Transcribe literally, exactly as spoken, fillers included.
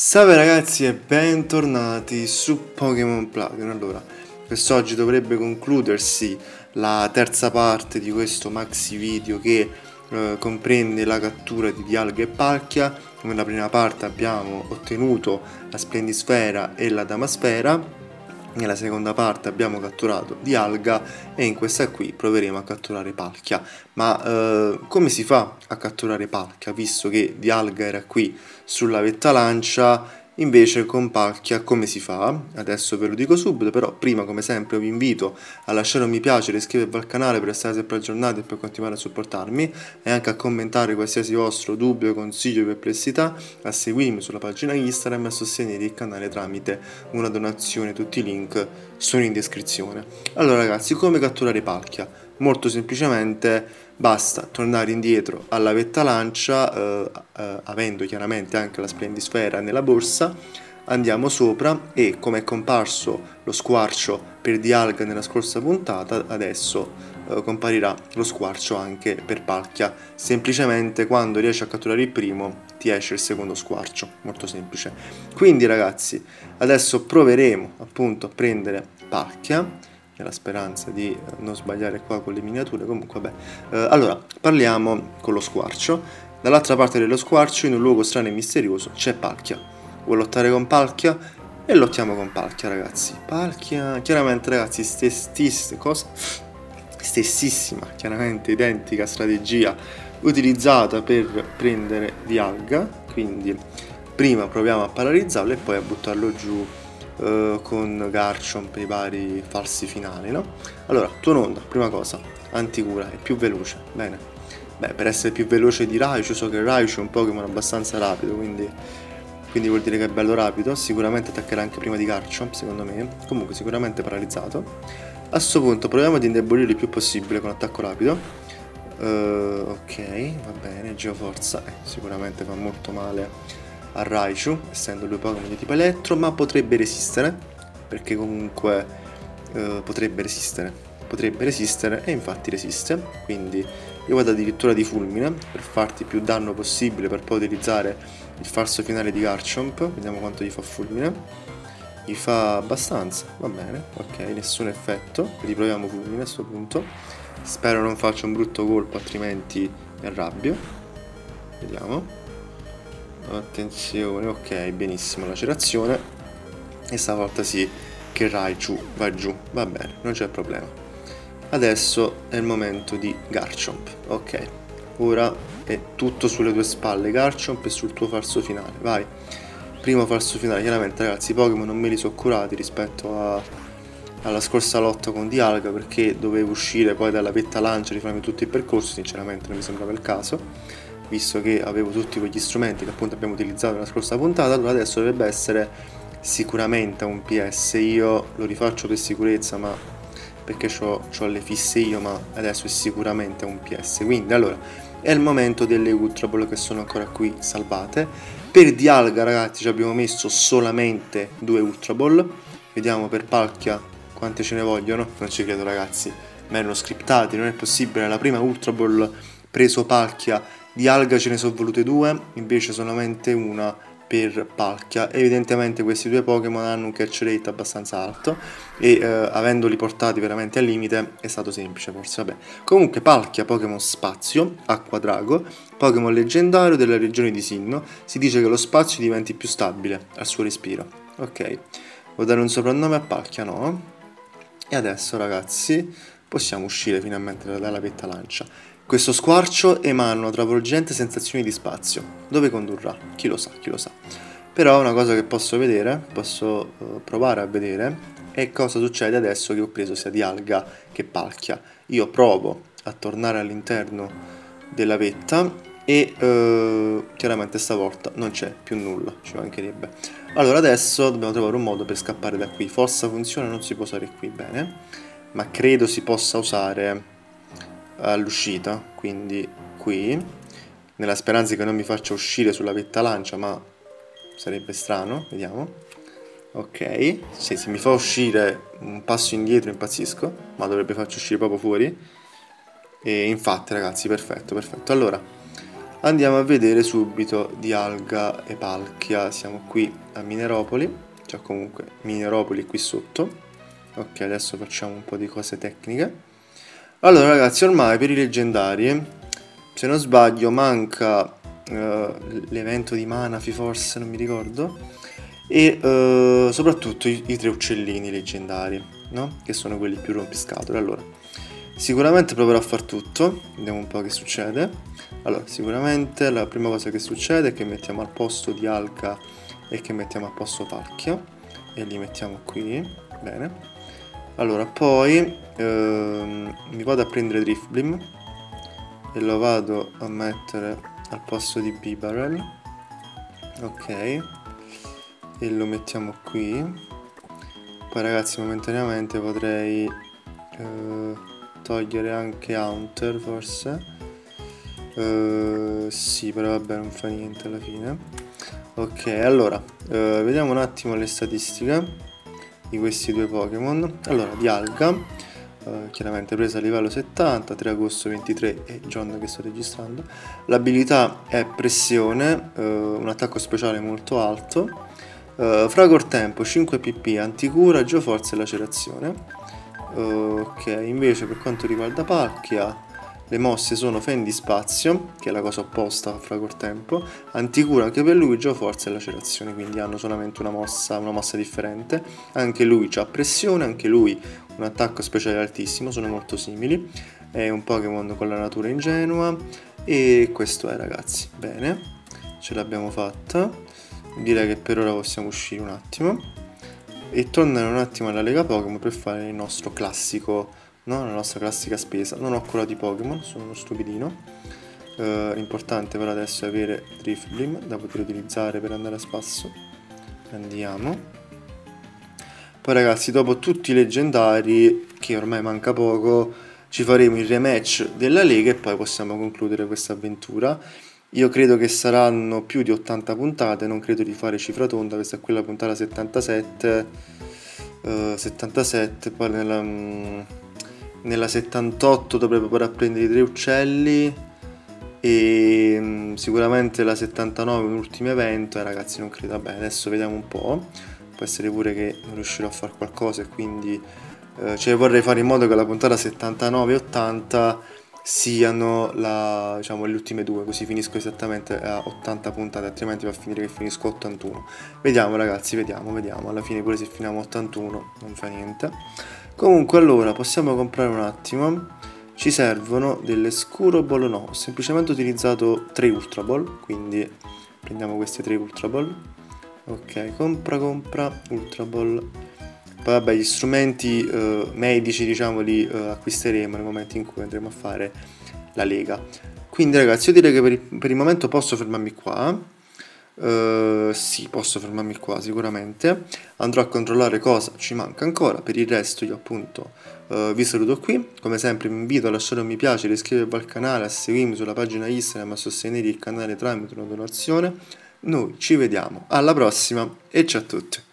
Salve ragazzi e bentornati su Pokémon Platinum. Allora, quest'oggi dovrebbe concludersi la terza parte di questo maxi video che eh, comprende la cattura di Dialga e Palkia. Nella prima parte abbiamo ottenuto la Splendisfera e la Damasfera, nella seconda parte abbiamo catturato Dialga e in questa qui proveremo a catturare Palkia. Ma eh, come si fa a catturare Palkia, visto che Dialga era qui sulla vetta lancia? Invece con Palkia come si fa? Adesso ve lo dico subito, però prima come sempre vi invito a lasciare un mi piace, iscrivervi al canale per restare sempre aggiornati e per continuare a supportarmi, e anche a commentare qualsiasi vostro dubbio, consiglio o perplessità, a seguirmi sulla pagina Instagram e a sostenere il canale tramite una donazione. Tutti i link sono in descrizione. Allora ragazzi, come catturare Palkia? Molto semplicemente basta tornare indietro alla vetta lancia, eh, eh, avendo chiaramente anche la Splendisfera nella borsa. Andiamo sopra e, come è comparso lo squarcio per Dialga nella scorsa puntata, adesso eh, comparirà lo squarcio anche per Palkia. Semplicemente quando riesci a catturare il primo ti esce il secondo squarcio, molto semplice. Quindi ragazzi, adesso proveremo appunto a prendere Palkia, nella speranza di non sbagliare qua con le miniature. Comunque vabbè, eh, allora parliamo con lo squarcio. Dall'altra parte dello squarcio, in un luogo strano e misterioso, c'è Palkia. Vuoi lottare con Palkia? E lottiamo con Palkia ragazzi. Palkia chiaramente ragazzi, stessissima cosa stessissima chiaramente identica strategia utilizzata per prendere Dialga. Quindi prima proviamo a paralizzarlo e poi a buttarlo giù con Garchomp per i vari falsi finali, no? Allora, Tuononda, prima cosa, Anticura, è più veloce, bene. Beh, per essere più veloce di Raichu, so che Raichu è un Pokémon abbastanza rapido, quindi, quindi vuol dire che è bello rapido. Sicuramente attaccherà anche prima di Garchomp, secondo me. Comunque sicuramente paralizzato. A sto punto proviamo ad indebolire il più possibile con attacco rapido. Uh, ok, va bene, Geoforza eh, sicuramente fa molto male a Raichu, essendo lui Pokémon di tipo elettro, ma potrebbe resistere, perché comunque eh, potrebbe resistere, potrebbe resistere e infatti resiste. Quindi io vado addirittura di fulmine per farti più danno possibile, per poi utilizzare il falso finale di Garchomp. Vediamo quanto gli fa fulmine. Gli fa abbastanza, va bene, ok, nessun effetto. Riproviamo fulmine a sto punto, spero non faccia un brutto colpo, altrimenti mi arrabbio. Vediamo. Attenzione, ok, benissimo, lacerazione. E stavolta sì che Raichu va giù, va bene, non c'è problema. Adesso è il momento di Garchomp, ok. Ora è tutto sulle tue spalle, Garchomp, e sul tuo falso finale, vai. Primo falso finale, chiaramente ragazzi i Pokémon non me li sono curati rispetto a, alla scorsa lotta con Dialga, perché dovevo uscire poi dalla vetta lancia e rifarmi tutto il percorso. Sinceramente non mi sembrava il caso, visto che avevo tutti quegli strumenti che appunto abbiamo utilizzato nella scorsa puntata. Allora adesso dovrebbe essere sicuramente un P S, io lo rifaccio per sicurezza, ma perché c'ho le fisse io, ma adesso è sicuramente un P S. Quindi allora è il momento delle Ultra Ball, che sono ancora qui salvate. Per Dialga ragazzi ci abbiamo messo solamente due Ultra Ball. Vediamo per Palkia quante ce ne vogliono. Non ci credo ragazzi, ma erano scriptati, non è possibile. La prima Ultra Ball preso Palkia, Dialga ce ne sono volute due, invece solamente una per Palkia. Evidentemente questi due Pokémon hanno un catch rate abbastanza alto e eh, avendoli portati veramente al limite è stato semplice, forse, vabbè. Comunque Palkia, Pokémon Spazio, Acqua Drago, Pokémon leggendario della regione di Sinnoh. Si dice che lo spazio diventi più stabile al suo respiro. Ok, vuoi dare un soprannome a Palkia? No. E adesso ragazzi possiamo uscire finalmente dalla vetta lancia. Questo squarcio emana una travolgente sensazione di spazio. Dove condurrà? Chi lo sa, chi lo sa. Però una cosa che posso vedere, posso uh, provare a vedere, è cosa succede adesso che ho preso sia Dialga che Palkia. Io provo a tornare all'interno della vetta e uh, chiaramente stavolta non c'è più nulla, ci mancherebbe. Allora adesso dobbiamo trovare un modo per scappare da qui. Forza funziona, non si può usare qui, bene, ma credo si possa usare all'uscita, quindi qui, nella speranza che non mi faccia uscire sulla vetta lancia, ma sarebbe strano. Vediamo. Ok, se, se mi fa uscire un passo indietro impazzisco, ma dovrebbe farci uscire proprio fuori. E infatti ragazzi, perfetto, perfetto. Allora Andiamo a vedere subito Dialga e Palkia. Siamo qui a Mineropoli, cioè comunque Mineropoli qui sotto. Ok, adesso facciamo un po' di cose tecniche. Allora ragazzi, ormai per i leggendari, se non sbaglio, manca eh, l'evento di Manafi, forse, non mi ricordo. E eh, soprattutto i, i tre uccellini leggendari, no? Che sono quelli più rompiscatole. Allora, sicuramente proverò a far tutto. Vediamo un po' che succede. Allora, sicuramente la prima cosa che succede è che mettiamo al posto Dialga e che mettiamo al posto Palkia. E li mettiamo qui, bene. Allora, poi ehm, mi vado a prendere Drifblim e lo vado a mettere al posto di Bibarel. Ok, e lo mettiamo qui. Poi ragazzi, momentaneamente potrei eh, togliere anche Haunter, forse. Eh, sì, però vabbè, non fa niente alla fine. Ok, allora, eh, vediamo un attimo le statistiche di questi due Pokémon. Allora, Dialga, eh, chiaramente presa a livello settanta, tre agosto ventitré è il giorno che sto registrando. L'abilità è pressione, eh, un attacco speciale molto alto, eh, Fragor tempo, cinque P P, Anticura, Geoforza e lacerazione. Eh, ok, invece per quanto riguarda Palkia, le mosse sono Fendi Spazio, che è la cosa opposta a Fragor tempo, Anticura anche per lui, Geoforza e lacerazione, quindi hanno solamente una mossa, una mossa differente. Anche lui ha pressione, anche lui un attacco speciale altissimo, sono molto simili. È un Pokémon con la natura ingenua. E questo è, ragazzi. Bene, ce l'abbiamo fatta. Direi che per ora possiamo uscire un attimo e tornare un attimo alla Lega Pokémon per fare il nostro classico, no, la nostra classica spesa. Non ho cura di Pokémon, sono uno stupidino. Eh, l'importante per adesso è avere Drifblim da poter utilizzare per andare a spasso. Andiamo. Poi ragazzi, dopo tutti i leggendari, che ormai manca poco, ci faremo il rematch della Lega e poi possiamo concludere questa avventura. Io credo che saranno più di ottanta puntate, non credo di fare cifra tonda, questa è quella puntata settantasette. Eh, settantasette, poi nella... Mh, nella settantotto dovrei provare a prendere i tre uccelli e mh, sicuramente la settantanove l'ultimo evento. E eh, ragazzi, non credo, vabbè, adesso vediamo un po', può essere pure che non riuscirò a fare qualcosa e quindi eh, cioè vorrei fare in modo che la puntata settantanove e ottanta siano la, diciamo, le ultime due, così finisco esattamente a ottanta puntate, altrimenti va a finire che finisco ottantuno. Vediamo ragazzi, vediamo, vediamo, alla fine pure se finiamo ottantuno non fa niente. Comunque, allora, possiamo comprare un attimo. Ci servono delle Scuro Ball, no, ho semplicemente utilizzato tre Ultra Ball, quindi prendiamo queste tre Ultra Ball. Ok, compra, compra, Ultra Ball. Poi vabbè, gli strumenti eh, medici, diciamo, li eh, acquisteremo nel momento in cui andremo a fare la Lega. Quindi ragazzi, io direi che per il, per il momento posso fermarmi qua. Uh, sì, posso fermarmi qua sicuramente. Andrò a controllare cosa ci manca ancora. Per il resto io appunto uh, vi saluto qui. Come sempre vi invito a lasciare un mi piace, ad iscrivervi al canale, a seguirmi sulla pagina Instagram, a sostenere il canale tramite una donazione. Noi ci vediamo alla prossima e ciao a tutti.